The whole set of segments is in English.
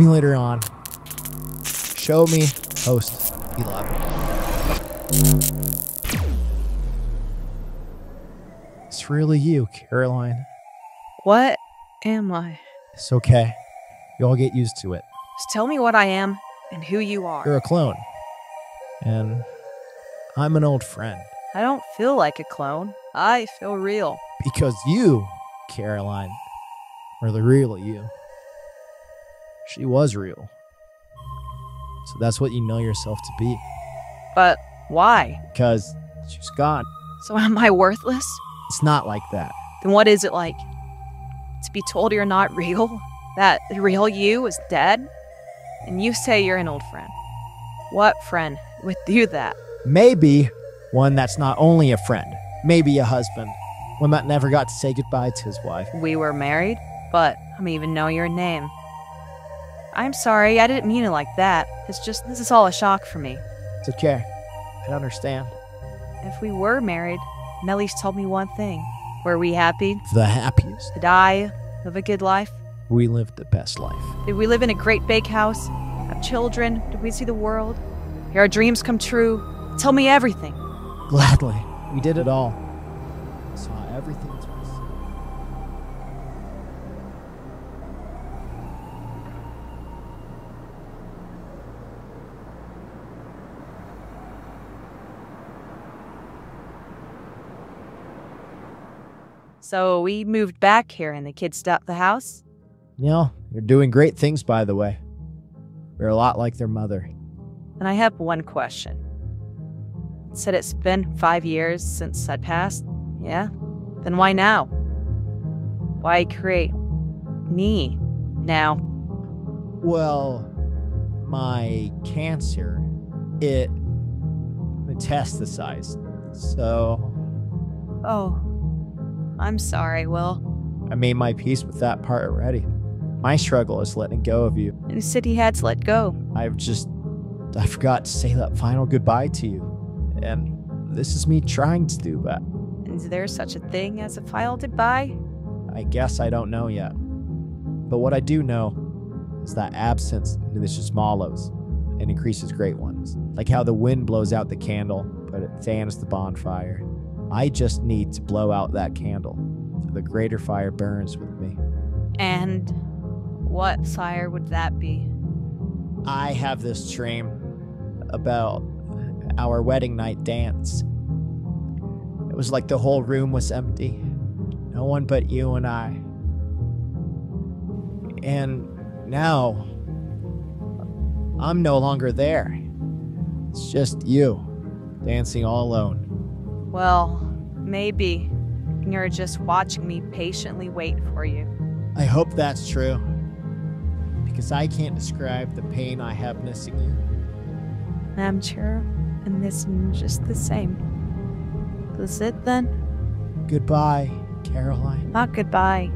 me later on. Show me host Elon. It's really you, Caroline. What am I? It's okay. You all get used to it. Just tell me what I am and who you are. You're a clone. And I'm an old friend. I don't feel like a clone. I feel real. Because you, Caroline, are the real you. She was real. So that's what you know yourself to be. But why? Because she's gone. So am I worthless? It's not like that. Then what is it like? To be told you're not real? That the real you is dead? And you say you're an old friend. What friend would do that? Maybe one that's not only a friend. Maybe a husband. When Matt never got to say goodbye to his wife. We were married, but I don't even know your name. I'm sorry, I didn't mean it like that. It's just, this is all a shock for me. It's okay. I understand. If we were married, Nellie's told me one thing. Were we happy? The happiest. Did I live a good life? We lived the best life. Did we live in a great big house? Have children? Did we see the world? Did our dreams come true? Tell me everything. Gladly. We did it all. Saw everything. So we moved back here and the kids stopped the house? Yeah, they're doing great things, by the way. They're a lot like their mother. And I have one question. It said it's been 5 years since I'd passed. Yeah? Then why now? Why create me now? Well, my cancer, it metastasized, so... Oh. I'm sorry, Will. I made my peace with that part already. My struggle is letting go of you. And you said he had to let go. I forgot to say that final goodbye to you. And this is me trying to do that. Is there such a thing as a final goodbye? I guess I don't know yet. But what I do know is that absence diminishes small lows and increases great ones. Like how the wind blows out the candle, but it fans the bonfire. I just need to blow out that candle, so the greater fire burns with me. And what fire would that be? I have this dream about our wedding night dance. It was like the whole room was empty. No one but you and I. And now, I'm no longer there. It's just you, dancing all alone. Well, maybe you're just watching me patiently wait for you. I hope that's true, because I can't describe the pain I have missing you. I'm sure, and this is just the same. That's it then? Goodbye, Caroline. Not goodbye.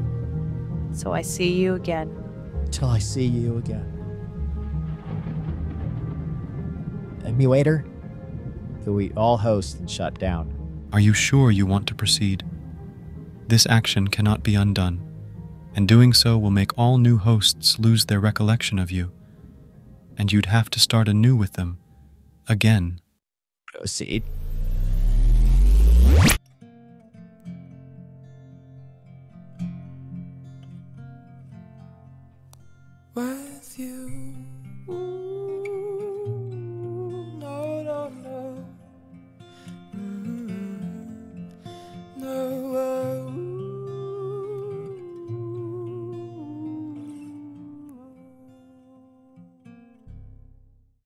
So I see you again. Till I see you again. And me waiter, that we all host and shut down. Are you sure you want to proceed? This action cannot be undone, and doing so will make all new hosts lose their recollection of you, and you'd have to start anew with them, again. Proceed.